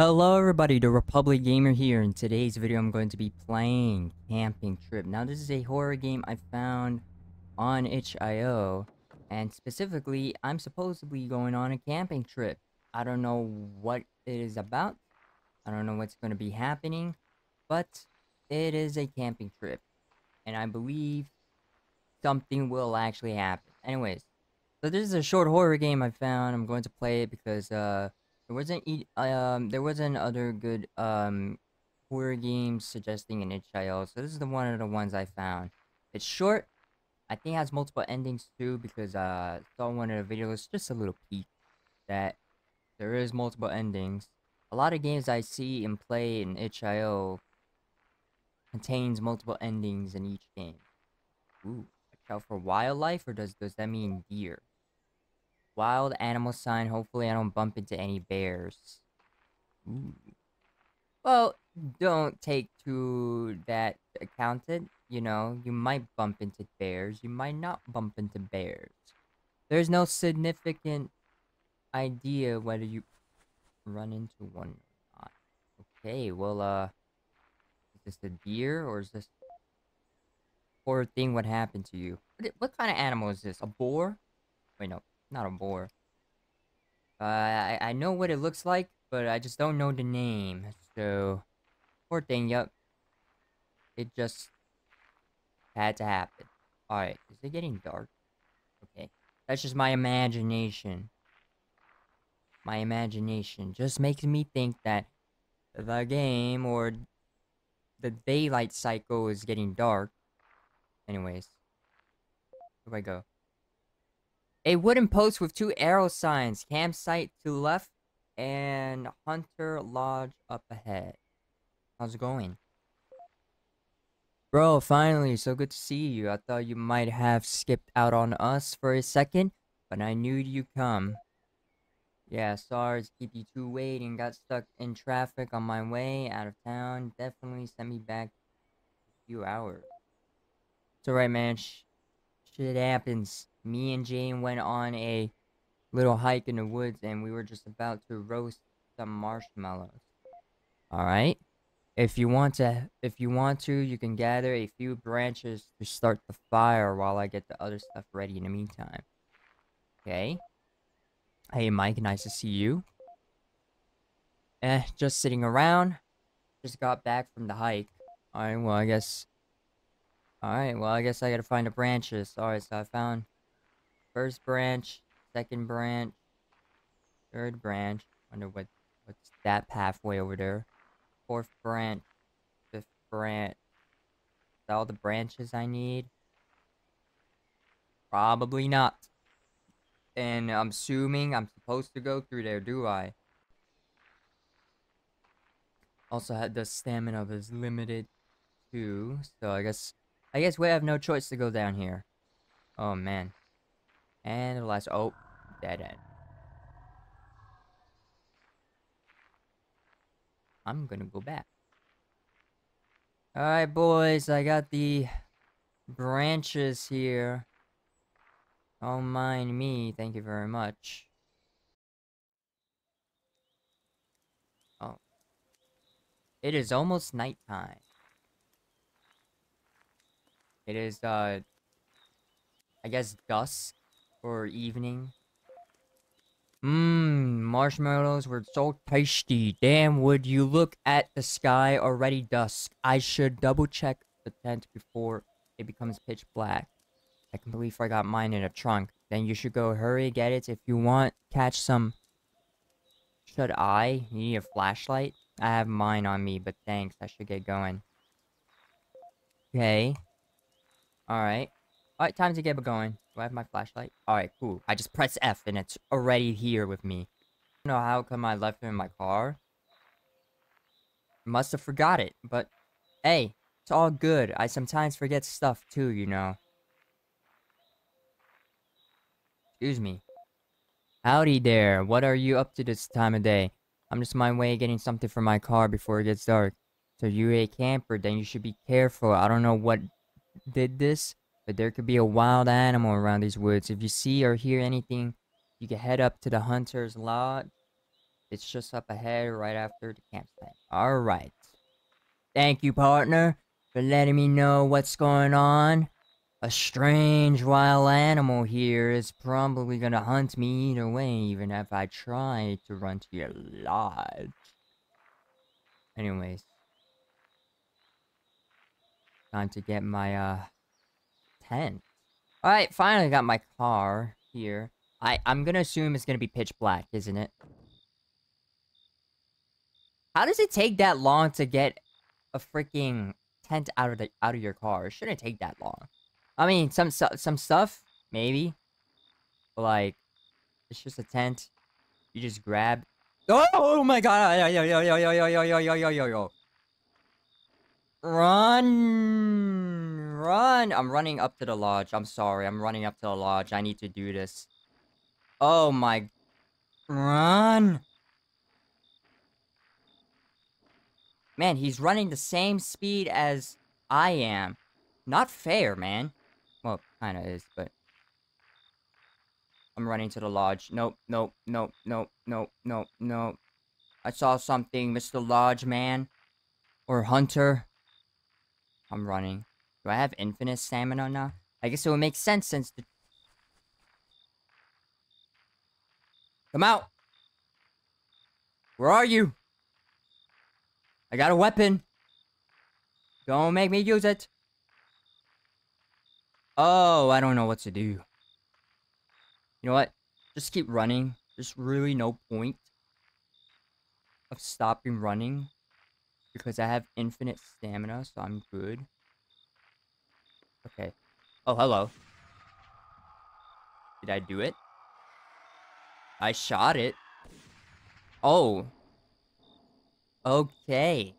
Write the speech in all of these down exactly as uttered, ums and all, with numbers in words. Hello everybody, TheRepublicGamer here. In today's video I'm going to be playing Camping Trip. Now this is a horror game I found on itch dot i o, and specifically I'm supposedly going on a camping trip. I don't know what it is about, I don't know what's going to be happening, but it is a camping trip and I believe something will actually happen. Anyways, so this is a short horror game I found. I'm going to play it because uh There wasn't um there wasn't other good um horror games suggesting an itch dot i o, so this is the one of the ones I found. It's short. I think it has multiple endings too, because uh saw one of the videos, just a little peek that there is multiple endings. A lot of games I see and play in itch dot i o contains multiple endings in each game. Ooh, watch out for wildlife, or does does that mean deer? Wild animal sign. Hopefully I don't bump into any bears. Ooh. Well, don't take to that accounted. You know, you might bump into bears. You might not bump into bears. There's no significant idea whether you run into one or not. Okay, well, uh, is this a deer or is this poor thing? What happened to you? What, what kind of animal is this? A boar? Wait, no. Not a boar. Uh, I, I know what it looks like, but I just don't know the name. So, poor thing, yup. It just had to happen. Alright, is it getting dark? Okay, that's just my imagination. My imagination just makes me think that the game or the daylight cycle is getting dark. Anyways, where do I go? A wooden post with two arrow signs, campsite to left and hunter lodge up ahead. How's it going? Bro, finally, so good to see you. I thought you might have skipped out on us for a second, but I knew you'd come. Yeah, sorry to keep you two waiting. Got stuck in traffic on my way out of town. Definitely sent me back a few hours. It's alright, man. Sh shit happens. Me and Jane went on a little hike in the woods, and we were just about to roast some marshmallows. All right. If you want to, if you want to, you can gather a few branches to start the fire while I get the other stuff ready in the meantime. Okay. Hey, Mike. Nice to see you. Eh, just sitting around. Just got back from the hike. All right. Well, I guess. All right. Well, I guess I gotta find the branches. All right. So I found. First branch, second branch, third branch. Wonder what what's that pathway over there. Fourth branch, fifth branch. Is that all the branches I need? Probably not. And I'm assuming I'm supposed to go through there, do I? Also, had the stamina is limited too, so I guess I guess we have no choice to go down here. Oh man. And the last, oh, dead end. I'm gonna go back. Alright boys, I got the branches here. Don't mind me, thank you very much. Oh. It is almost nighttime. It is, uh, I guess dusk. Or evening. Mmm, marshmallows were so tasty. Damn, would you look at the sky, already dusk. I should double check the tent before it becomes pitch black. I completely forgot mine in a trunk. Then you should go hurry, get it if you want. Catch some. Should I? You need a flashlight? I have mine on me, but thanks. I should get going. Okay. Alright. Alright, time to get going. Do I have my flashlight? Alright, cool. I just press F and it's already here with me. I don't know how come I left it in my car. Must have forgot it, but hey, it's all good. I sometimes forget stuff too, you know. Excuse me. Howdy there. What are you up to this time of day? I'm just on my way getting something for my car before it gets dark. So you're a camper, then you should be careful. I don't know what did this, but there could be a wild animal around these woods. If you see or hear anything, you can head up to the hunter's lodge It's just up ahead right after the campsite. Alright. Thank you, partner, for letting me know what's going on. A strange wild animal here is probably gonna hunt me either way, even if I try to run to your lodge. Anyways. Time to get my, uh, tent. Alright, finally got my car here. I, I'm gonna assume it's gonna be pitch black, isn't it? How does it take that long to get a freaking tent out of the out of your car? It shouldn't take that long. I mean, some some stuff maybe, but like it's just a tent. You just grab. Oh, oh my god! Yo yo yo yo yo yo yo yo yo yo yo! Run, run! I'm running up to the lodge. I'm sorry. I'm running up to the lodge. I need to do this. Oh my! Run! Man, he's running the same speed as I am. Not fair, man. Well, kinda is, but... I'm running to the lodge. Nope, nope, nope, nope, nope, nope, nope. I saw something, Mister Lodge Man. Or Hunter. I'm running. Do I have infinite stamina now? I guess it would make sense since the... Come out! Where are you? I got a weapon. Don't make me use it. Oh, I don't know what to do. You know what? Just keep running. There's really no point of stopping running because I have infinite stamina, so I'm good. Okay. Oh, hello. Did I do it? I shot it. Oh. Okay.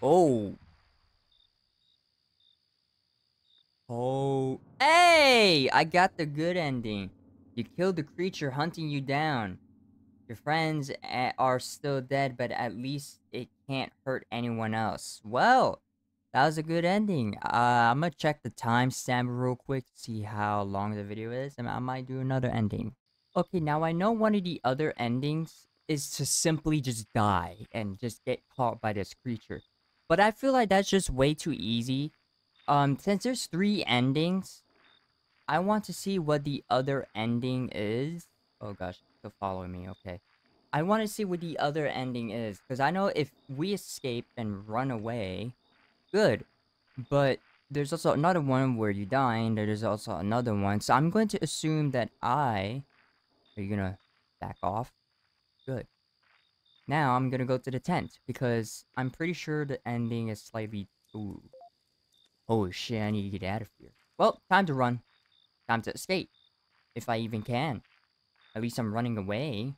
Oh. Oh. Hey! I got the good ending. You killed the creature hunting you down. Your friends are still dead, but at least it can't hurt anyone else. Well, that was a good ending. Uh, I'm gonna check the timestamp real quick to see how long the video is, and I might do another ending. Okay, now I know one of the other endings is to simply just die and just get caught by this creature. But I feel like that's just way too easy. Um, since there's three endings, I want to see what the other ending is. Oh gosh, still following me, okay. I want to see what the other ending is, because I know if we escape and run away, good. But there's also another one where you die, and there's also another one. So I'm going to assume that I... Are you gonna back off? Good. Now I'm gonna go to the tent because I'm pretty sure the ending is slightly... Ooh. Holy shit, I need to get out of here. Well, time to run. Time to escape. If I even can. At least I'm running away.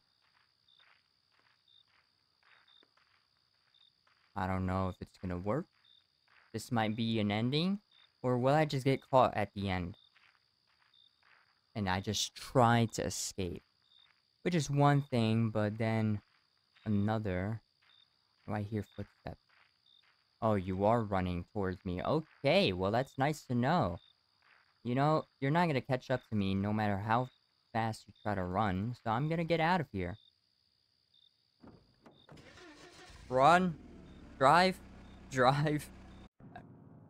I don't know if it's gonna work. This might be an ending. Or will I just get caught at the end? And I just tried to escape. Which is one thing, but then another. Oh, I hear footsteps. Oh, you are running towards me. Okay, well that's nice to know. You know, you're not gonna catch up to me no matter how fast you try to run. So I'm gonna get out of here. Run. Drive. Drive.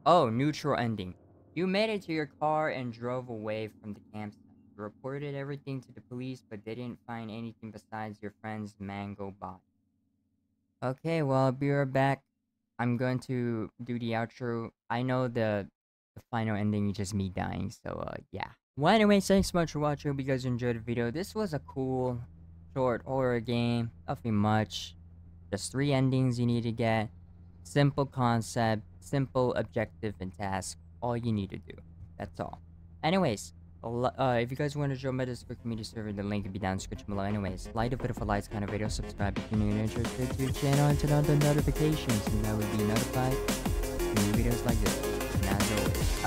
Oh, neutral ending. You made it to your car and drove away from the campsite. Reported everything to the police, but they didn't find anything besides your friend's mango body. Okay, well, I'll be right back. I'm going to do the outro. I know the, the final ending is just me dying, so uh, yeah. Well, anyways, thanks so much for watching. Hope you guys enjoyed the video. This was a cool, short horror game. Nothing much. Just three endings you need to get. Simple concept, simple objective and task. All you need to do. That's all. Anyways. Uh, if you guys want to join my Discord community server, the link will be down in the description below. Anyways, like the video for likes kind of video, subscribe if you're new and interested to the channel, and turn on the notifications, and that would be notified when new videos like this. And as always, I